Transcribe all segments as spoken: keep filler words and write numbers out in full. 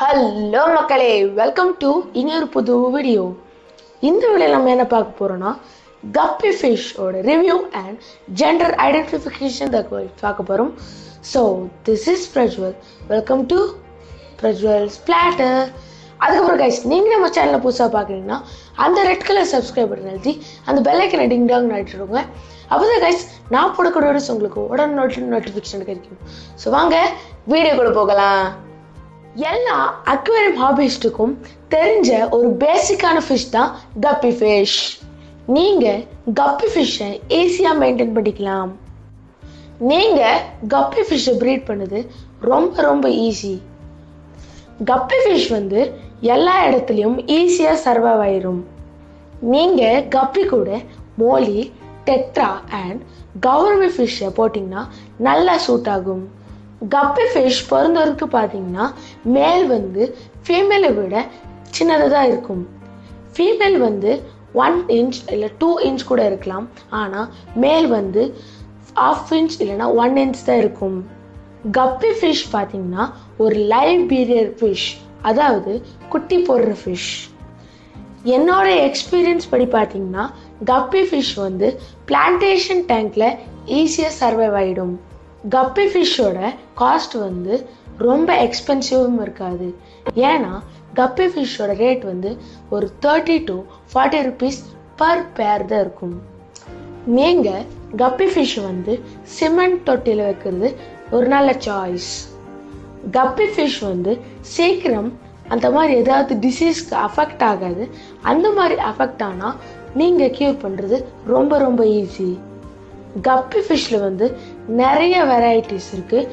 Hello மக்களே, welcome to இன்னொரு புது வீடியோ. இந்த வீடியோல நம்ம என்ன பார்க்க போறோம்னா guppy fish ஓட review and gender identification தக்கு பார்க்க போறோம். So this is Prajwal. Welcome to Prajwal's platter. அதுக்கு அப்புறம் guys, நீங்க நம்ம சேனலை புதுசா பார்க்கறீங்கன்னா அந்த red color subscribe பட்டன் அழுத்தி அந்த bell icon ding dong அழுத்திடுங்க. அப்பதான் guys நான் போடக்கூடிய வீடியோஸ் உங்களுக்கு உடனே நோட்டிஃபிகேஷன் கிடைக்கும். So வாங்க வீடியோக்குள்ள போகலாம். எல்லா அக்வேரியம் ஹாபிஸ்டுக்கும் தெரிஞ்ச ஒரு பேசிக்கான ஃபிஷ் தான் கப்பி ஃபிஷ். நீங்கள் கப்பி ஃபிஷ்ஷை ஈஸியாக மெயின்டைன் பண்ணிக்கலாம். நீங்கள் கப்பி ஃபிஷ்ஷை ப்ரீட் பண்ணுறது ரொம்ப ரொம்ப ஈஸி. கப்பி ஃபிஷ் வந்து எல்லா இடத்துலையும் ஈஸியாக சர்வைவ் ஆயிரும். நீங்கள் கப்பி கூட மோலி, டெட்ரா அண்ட் கௌரவி ஃபிஷ்ஷை போட்டிங்கன்னா நல்லா சூட் ஆகும். கப்பி ஃபிஷ் பிறந்தவருக்கு பார்த்தீங்கன்னா மேல் வந்து ஃபீமேலை விட சின்னதாக தான் இருக்கும். ஃபீமேல் வந்து ஒன் இன்ச் இல்லை டூ இன்ச் கூட இருக்கலாம். ஆனால் மேல் வந்து ஹாஃப் இன்ச் இல்லைன்னா ஒன் இன்ச் தான் இருக்கும். கப்பி ஃபிஷ் பார்த்தீங்கன்னா ஒரு லைவ் பீரியர் ஃபிஷ், அதாவது குட்டி போடுற ஃபிஷ். என்னோட எக்ஸ்பீரியன்ஸ் படி பார்த்தீங்கன்னா கப்பி ஃபிஷ் வந்து பிளான்டேஷன் டேங்கில் ஈஸியாக சர்வைவ் ஆகிடும். கப்பி ஃபிஷ்ஷோட காஸ்ட் வந்து ரொம்ப எக்ஸ்பென்சிவும் இருக்காது. ஏன்னா கப்பி ஃபிஷ்ஷோட ரேட் வந்து ஒரு thirty to forty rupees per pair தான் இருக்கும். நீங்கள் கப்பி ஃபிஷ் வந்து சிமெண்ட் தொட்டியில் வைக்கிறது ஒரு நல்ல சாய்ஸ். கப்பி ஃபிஷ் வந்து சீக்கிரம் அந்த மாதிரி ஏதாவது டிசீஸ்க்கு அஃபெக்ட் ஆகாது. அந்த மாதிரி அஃபெக்ட் ஆனால் நீங்கள் க்யூர் பண்ணுறது ரொம்ப ரொம்ப ஈஸி. கப்பி ஃபிஷ்ஷில் வந்து நிறைய வெரைட்டிஸ் இருக்குது.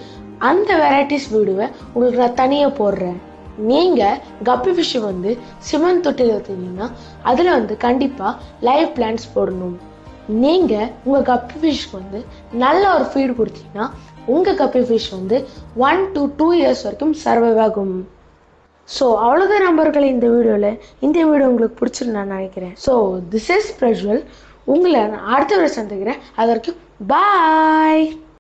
அந்த வெரைட்டிஸ் வீடுவை உங்களுக்கு நான் தனியாக போடுறேன். நீங்கள் கப்பி ஃபிஷ்ஷை வந்து சிமெண்ட் தொட்டியில் வச்சிங்கன்னா அதில் வந்து கண்டிப்பாக லைவ் பிளான்ட்ஸ் போடணும். நீங்கள் உங்கள் கப்பி ஃபிஷ்க்கு வந்து நல்ல ஒரு ஃபீடு கொடுத்தீங்கன்னா உங்கள் கப்பி ஃபிஷ் வந்து ஒன் டு டூ இயர்ஸ் வரைக்கும் சர்வைவ் ஆகும். ஸோ அவ்வளோதான் நம்பர்களை இந்த வீடியோவில். இந்த வீடியோ உங்களுக்கு பிடிச்சிருந்து நான் நினைக்கிறேன். So this is Prajwal. உங்களை நான் அடுத்த வரை சந்திக்கிறேன். அது வரைக்கும் பாய்.